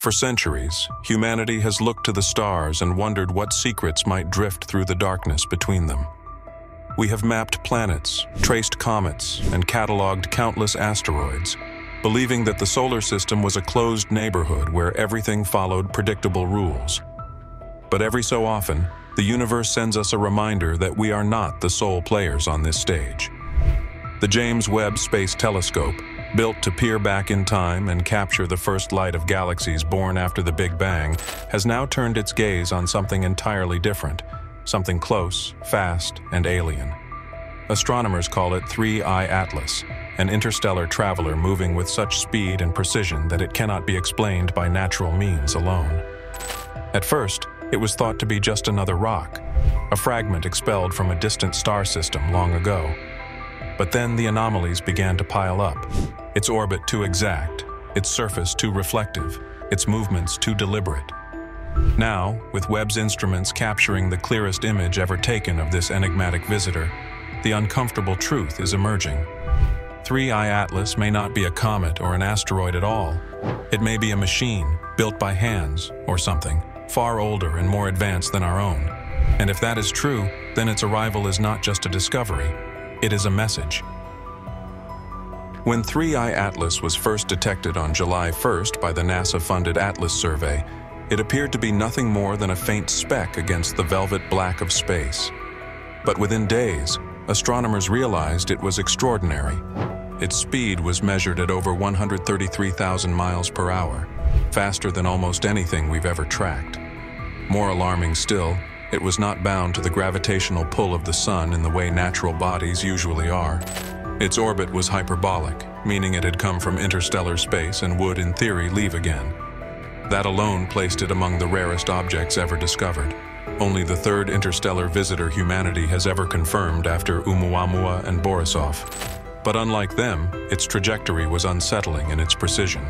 For centuries, humanity has looked to the stars and wondered what secrets might drift through the darkness between them. We have mapped planets, traced comets, and cataloged countless asteroids, believing that the solar system was a closed neighborhood where everything followed predictable rules. But every so often, the universe sends us a reminder that we are not the sole players on this stage. The James Webb Space Telescope, built to peer back in time and capture the first light of galaxies born after the Big Bang, has now turned its gaze on something entirely different, something close, fast, and alien. Astronomers call it 3I/ATLAS, an interstellar traveler moving with such speed and precision that it cannot be explained by natural means alone. At first, it was thought to be just another rock, a fragment expelled from a distant star system long ago. But then the anomalies began to pile up. Its orbit too exact, its surface too reflective, its movements too deliberate. Now, with Webb's instruments capturing the clearest image ever taken of this enigmatic visitor, the uncomfortable truth is emerging. 3I/ATLAS may not be a comet or an asteroid at all. It may be a machine, built by hands, or something, far older and more advanced than our own. And if that is true, then its arrival is not just a discovery, it is a message. When 3I/ATLAS was first detected on July 1st by the NASA-funded ATLAS survey, it appeared to be nothing more than a faint speck against the velvet black of space. But within days, astronomers realized it was extraordinary. Its speed was measured at over 133,000 miles per hour, faster than almost anything we've ever tracked. More alarming still, it was not bound to the gravitational pull of the sun in the way natural bodies usually are. Its orbit was hyperbolic, meaning it had come from interstellar space and would, in theory, leave again. That alone placed it among the rarest objects ever discovered. Only the third interstellar visitor humanity has ever confirmed after Oumuamua and Borisov. But unlike them, its trajectory was unsettling in its precision.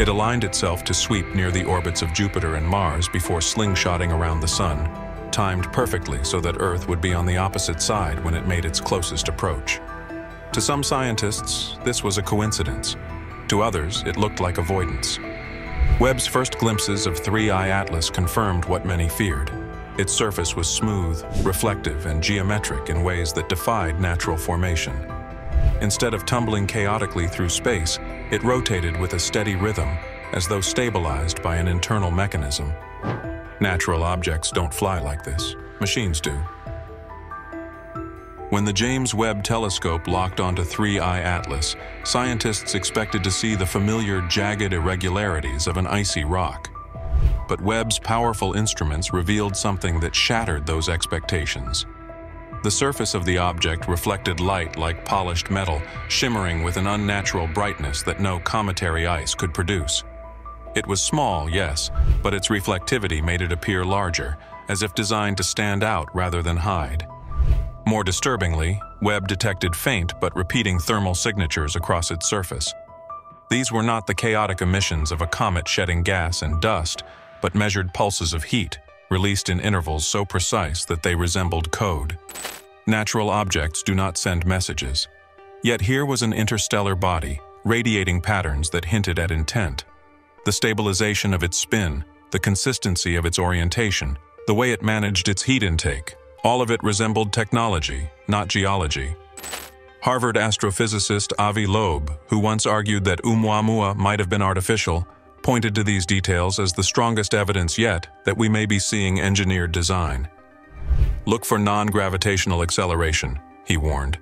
It aligned itself to sweep near the orbits of Jupiter and Mars before slingshotting around the sun, timed perfectly so that Earth would be on the opposite side when it made its closest approach. To some scientists, this was a coincidence. To others, it looked like avoidance. Webb's first glimpses of 3I/ATLAS confirmed what many feared. Its surface was smooth, reflective, and geometric in ways that defied natural formation. Instead of tumbling chaotically through space, it rotated with a steady rhythm, as though stabilized by an internal mechanism. Natural objects don't fly like this. Machines do. When the James Webb Telescope locked onto 3I/ATLAS, scientists expected to see the familiar jagged irregularities of an icy rock. But Webb's powerful instruments revealed something that shattered those expectations. The surface of the object reflected light like polished metal, shimmering with an unnatural brightness that no cometary ice could produce. It was small, yes, but its reflectivity made it appear larger, as if designed to stand out rather than hide. More disturbingly, Webb detected faint but repeating thermal signatures across its surface. These were not the chaotic emissions of a comet shedding gas and dust, but measured pulses of heat, released in intervals so precise that they resembled code. Natural objects do not send messages. Yet here was an interstellar body, radiating patterns that hinted at intent. The stabilization of its spin, the consistency of its orientation, the way it managed its heat intake, all of it resembled technology, not geology. Harvard astrophysicist Avi Loeb, who once argued that Oumuamua might have been artificial, pointed to these details as the strongest evidence yet that we may be seeing engineered design. "Look for non-gravitational acceleration," he warned.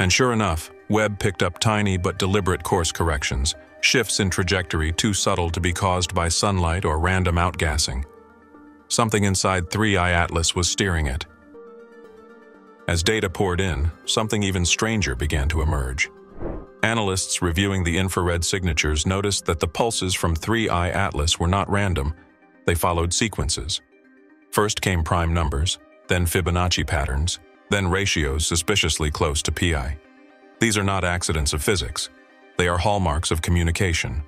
And sure enough, Webb picked up tiny but deliberate course corrections, shifts in trajectory too subtle to be caused by sunlight or random outgassing. Something inside 3I/ATLAS was steering it. As data poured in, something even stranger began to emerge. Analysts reviewing the infrared signatures noticed that the pulses from 3I/ATLAS were not random. They followed sequences. First came prime numbers, then Fibonacci patterns, then ratios suspiciously close to pi. These are not accidents of physics. They are hallmarks of communication.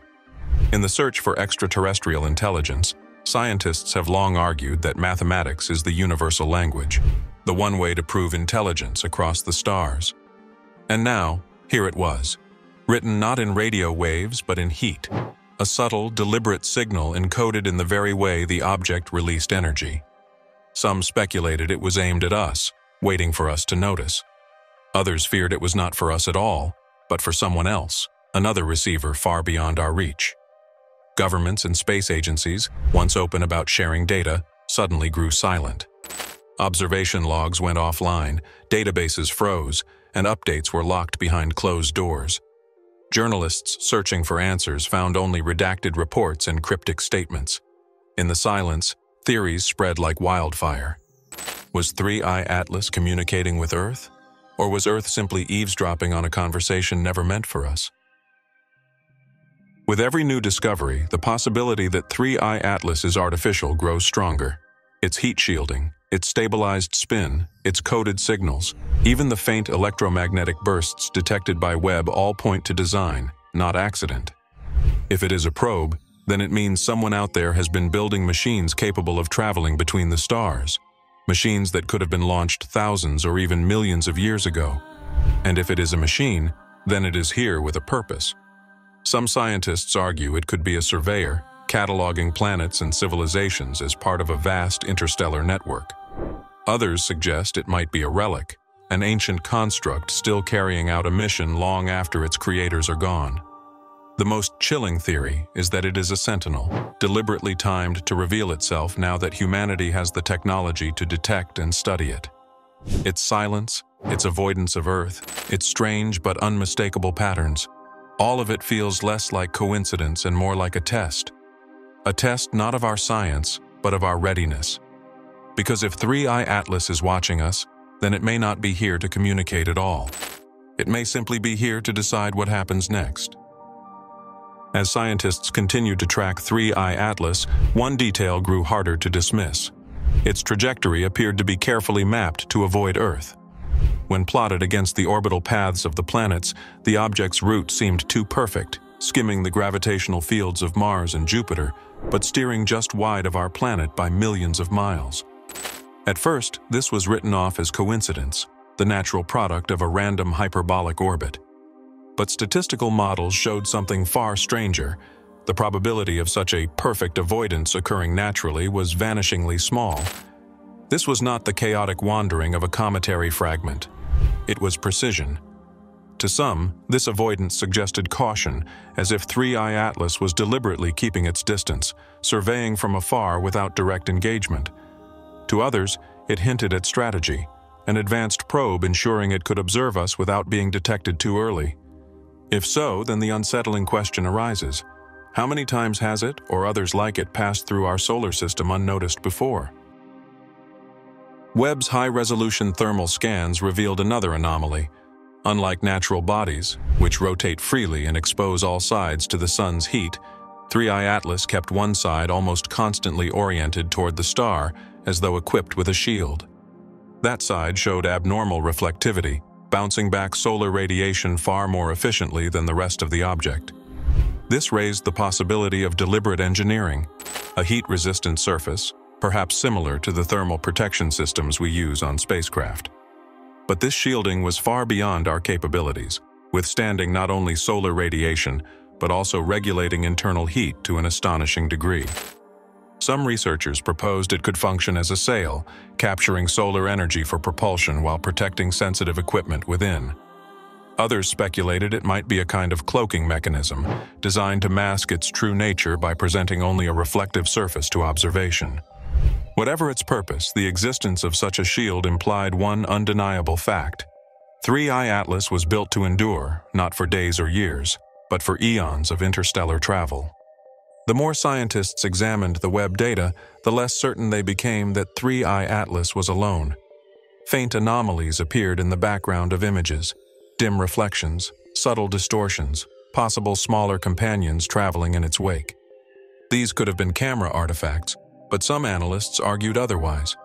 In the search for extraterrestrial intelligence, scientists have long argued that mathematics is the universal language, the one way to prove intelligence across the stars. And now, here it was, written not in radio waves but in heat, a subtle, deliberate signal encoded in the very way the object released energy. Some speculated it was aimed at us, waiting for us to notice. Others feared it was not for us at all, but for someone else, another receiver far beyond our reach. Governments and space agencies, once open about sharing data, suddenly grew silent. Observation logs went offline, databases froze, and updates were locked behind closed doors. Journalists searching for answers found only redacted reports and cryptic statements. In the silence, theories spread like wildfire. Was 3I/ATLAS communicating with Earth? Or was Earth simply eavesdropping on a conversation never meant for us? With every new discovery, the possibility that 3I/ATLAS is artificial grows stronger. Its heat shielding, its stabilized spin, its coded signals, even the faint electromagnetic bursts detected by Webb all point to design, not accident. If it is a probe, then it means someone out there has been building machines capable of traveling between the stars, machines that could have been launched thousands or even millions of years ago. And if it is a machine, then it is here with a purpose. Some scientists argue it could be a surveyor, cataloging planets and civilizations as part of a vast interstellar network. Others suggest it might be a relic, an ancient construct still carrying out a mission long after its creators are gone. The most chilling theory is that it is a sentinel, deliberately timed to reveal itself now that humanity has the technology to detect and study it. Its silence, its avoidance of Earth, its strange but unmistakable patterns, all of it feels less like coincidence and more like a test. A test not of our science, but of our readiness. Because if 3I/ATLAS is watching us, then it may not be here to communicate at all. It may simply be here to decide what happens next. As scientists continued to track 3I/ATLAS, one detail grew harder to dismiss. Its trajectory appeared to be carefully mapped to avoid Earth. When plotted against the orbital paths of the planets, the object's route seemed too perfect, skimming the gravitational fields of Mars and Jupiter, but steering just wide of our planet by millions of miles. At first, this was written off as coincidence, the natural product of a random hyperbolic orbit. But statistical models showed something far stranger. The probability of such a perfect avoidance occurring naturally was vanishingly small. This was not the chaotic wandering of a cometary fragment. It was precision. To some, this avoidance suggested caution, as if 3I/ATLAS was deliberately keeping its distance, surveying from afar without direct engagement. To others, it hinted at strategy, an advanced probe ensuring it could observe us without being detected too early. If so, then the unsettling question arises: how many times has it, or others like it, passed through our solar system unnoticed before? Webb's high-resolution thermal scans revealed another anomaly. Unlike natural bodies, which rotate freely and expose all sides to the sun's heat, 3I/ATLAS kept one side almost constantly oriented toward the star, as though equipped with a shield. That side showed abnormal reflectivity, bouncing back solar radiation far more efficiently than the rest of the object. This raised the possibility of deliberate engineering, a heat-resistant surface, perhaps similar to the thermal protection systems we use on spacecraft. But this shielding was far beyond our capabilities, withstanding not only solar radiation, but also regulating internal heat to an astonishing degree. Some researchers proposed it could function as a sail, capturing solar energy for propulsion while protecting sensitive equipment within. Others speculated it might be a kind of cloaking mechanism, designed to mask its true nature by presenting only a reflective surface to observation. Whatever its purpose, the existence of such a shield implied one undeniable fact. 3I/ATLAS was built to endure, not for days or years, but for eons of interstellar travel. The more scientists examined the Webb data, the less certain they became that 3I/ATLAS was alone. Faint anomalies appeared in the background of images, dim reflections, subtle distortions, possible smaller companions traveling in its wake. These could have been camera artifacts, but some analysts argued otherwise.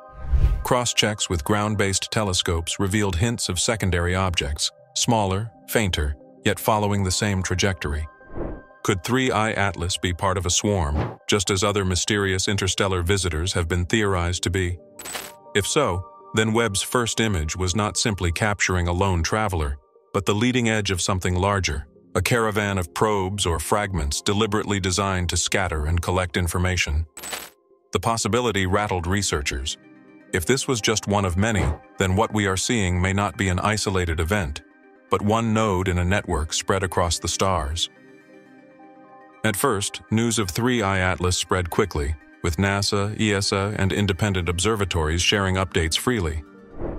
Cross-checks with ground-based telescopes revealed hints of secondary objects, smaller, fainter, yet following the same trajectory. Could 3I/ATLAS be part of a swarm, just as other mysterious interstellar visitors have been theorized to be? If so, then Webb's first image was not simply capturing a lone traveler, but the leading edge of something larger, a caravan of probes or fragments deliberately designed to scatter and collect information. The possibility rattled researchers. If this was just one of many, then what we are seeing may not be an isolated event, but one node in a network spread across the stars. At first, news of 3I/ATLAS spread quickly, with NASA, ESA, and independent observatories sharing updates freely.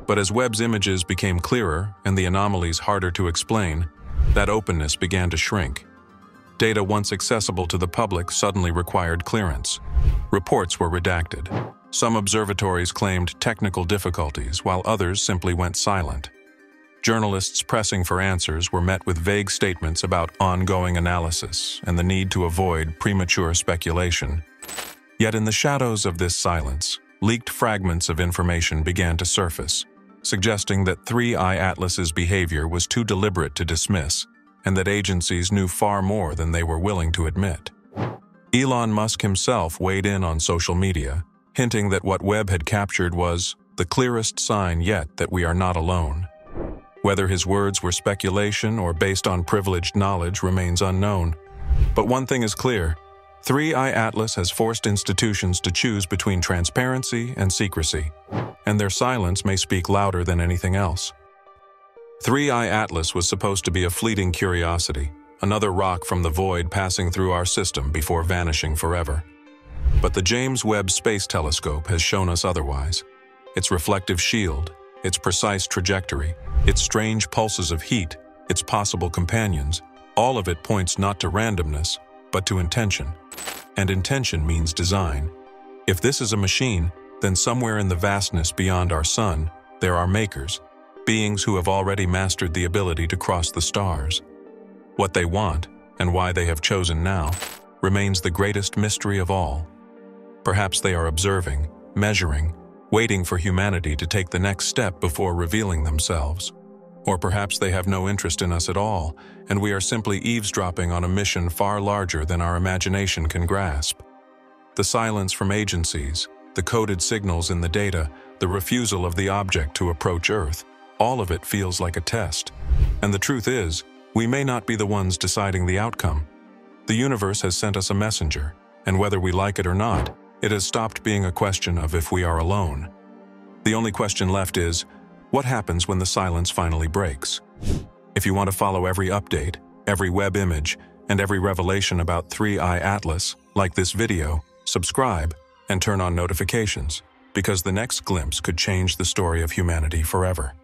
But as Webb's images became clearer and the anomalies harder to explain, that openness began to shrink. Data once accessible to the public suddenly required clearance. Reports were redacted. Some observatories claimed technical difficulties, while others simply went silent. Journalists pressing for answers were met with vague statements about ongoing analysis and the need to avoid premature speculation. Yet in the shadows of this silence, leaked fragments of information began to surface, suggesting that 3I/ATLAS's behavior was too deliberate to dismiss, and that agencies knew far more than they were willing to admit. Elon Musk himself weighed in on social media, hinting that what Webb had captured was the clearest sign yet that we are not alone. Whether his words were speculation or based on privileged knowledge remains unknown. But one thing is clear. 3I/ATLAS has forced institutions to choose between transparency and secrecy, and their silence may speak louder than anything else. 3I/ATLAS was supposed to be a fleeting curiosity, another rock from the void passing through our system before vanishing forever. But the James Webb Space Telescope has shown us otherwise. Its reflective shield, its precise trajectory, its strange pulses of heat, its possible companions, all of it points not to randomness, but to intention. And intention means design. If this is a machine, then somewhere in the vastness beyond our sun, there are makers, beings who have already mastered the ability to cross the stars. What they want, and why they have chosen now, remains the greatest mystery of all. Perhaps they are observing, measuring, waiting for humanity to take the next step before revealing themselves. Or perhaps they have no interest in us at all, and we are simply eavesdropping on a mission far larger than our imagination can grasp. The silence from agencies, the coded signals in the data, the refusal of the object to approach Earth, all of it feels like a test. And the truth is, we may not be the ones deciding the outcome. The universe has sent us a messenger, and whether we like it or not, it has stopped being a question of if we are alone. The only question left is, what happens when the silence finally breaks? If you want to follow every update, every web image, and every revelation about 3I/ATLAS, like this video, subscribe and turn on notifications, because the next glimpse could change the story of humanity forever.